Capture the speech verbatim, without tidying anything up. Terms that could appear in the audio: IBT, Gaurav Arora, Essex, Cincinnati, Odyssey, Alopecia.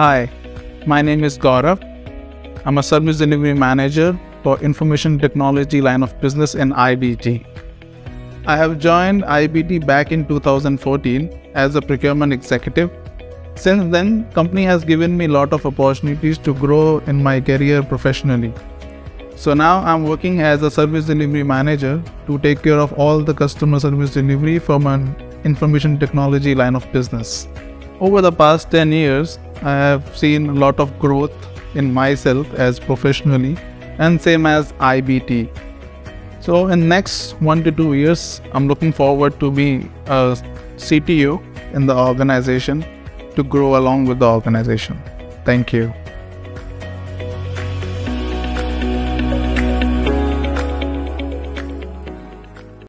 Hi, my name is Gaurav. I'm a Service Delivery Manager for Information Technology line of business in I B T. I have joined I B T back in two thousand fourteen as a procurement executive. Since then, company has given me a lot of opportunities to grow in my career professionally. So now I'm working as a Service Delivery Manager to take care of all the customer service delivery from an Information Technology line of business. Over the past ten years, I have seen a lot of growth in myself as professionally and same as I B T. So in next one to two years, I'm looking forward to be a C T O in the organization to grow along with the organization. Thank you.